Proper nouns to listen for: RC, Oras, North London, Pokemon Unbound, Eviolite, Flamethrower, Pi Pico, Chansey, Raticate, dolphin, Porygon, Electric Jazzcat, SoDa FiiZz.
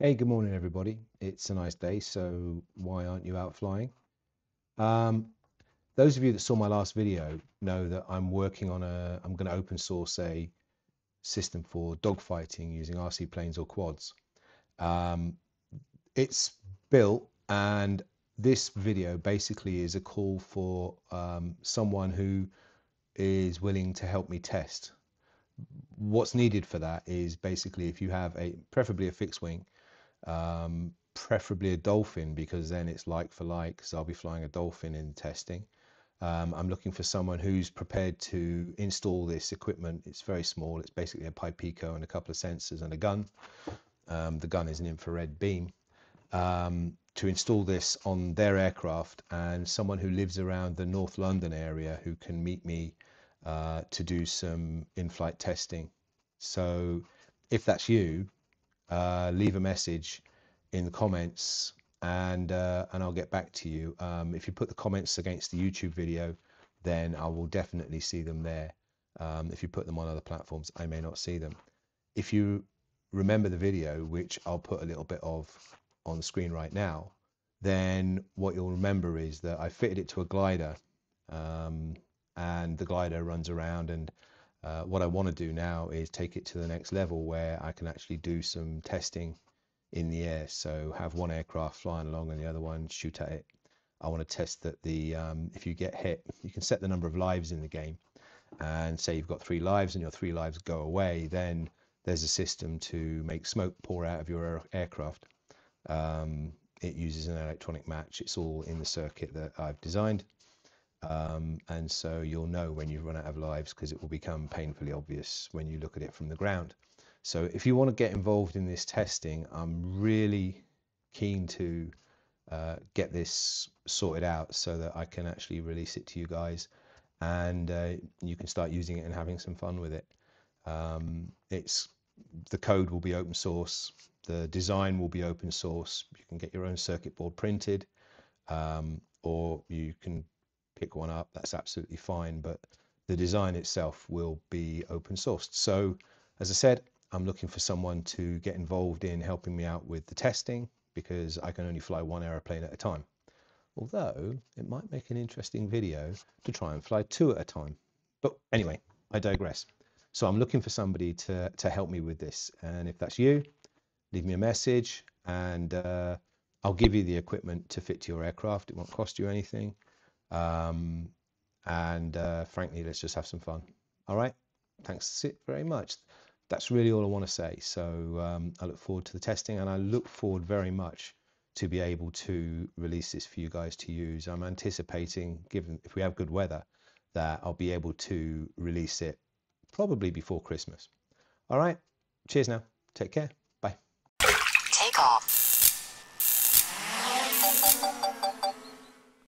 Hey, good morning everybody. It's a nice day, so why aren't you out flying? Those of you that saw my last video know that I'm working on I'm going to open source a system for dogfighting using RC planes or quads. It's built, and this video basically is a call for someone who is willing to help me test. What's needed for that is basically if you have preferably a fixed wing, preferably a dolphin, because then it's like for like, because I'll be flying a dolphin in testing. I'm looking for someone who's prepared to install this equipment. It's very small. It's basically a Pi Pico and a couple of sensors and a gun. The gun is an infrared beam, to install this on their aircraft, and someone who lives around the North London area who can meet me to do some in-flight testing. So if that's you, leave a message in the comments, and I'll get back to you. If you put the comments against the YouTube video, then I will definitely see them there. If you put them on other platforms, I may not see them. If you remember the video, which I'll put a little bit of on the screen right now, then what you'll remember is that I fitted it to a glider, and the glider runs around, and what I want to do now is take it to the next level where I can actually do some testing in the air. So have one aircraft flying along and the other one shoot at it. I want to test that the if you get hit, you can set the number of lives in the game, and say you've got 3 lives and your 3 lives go away, then there's a system to make smoke pour out of your aircraft. It uses an electronic match. It's all in the circuit that I've designed. And so you'll know when you've run out of lives, because it will become painfully obvious when you look at it from the ground. So if you want to get involved in this testing, I'm really keen to get this sorted out so that I can actually release it to you guys, and you can start using it and having some fun with it. The code will be open source, the design will be open source, you can get your own circuit board printed, or you can pick one up, that's absolutely fine, but the design itself will be open sourced. So as I said, I'm looking for someone to get involved in helping me out with the testing, because I can only fly one aeroplane at a time, although it might make an interesting video to try and fly 2 at a time. But anyway, I digress. So I'm looking for somebody to help me with this, and if that's you, leave me a message, and I'll give you the equipment to fit to your aircraft. It won't cost you anything. Frankly, let's just have some fun. All right, thanks very much. That's really all I want to say. So I look forward to the testing, and I look forward very much to be able to release this for you guys to use. I'm anticipating, given if we have good weather, that I'll be able to release it probably before Christmas. All right, cheers now. Take care. Bye. Take off.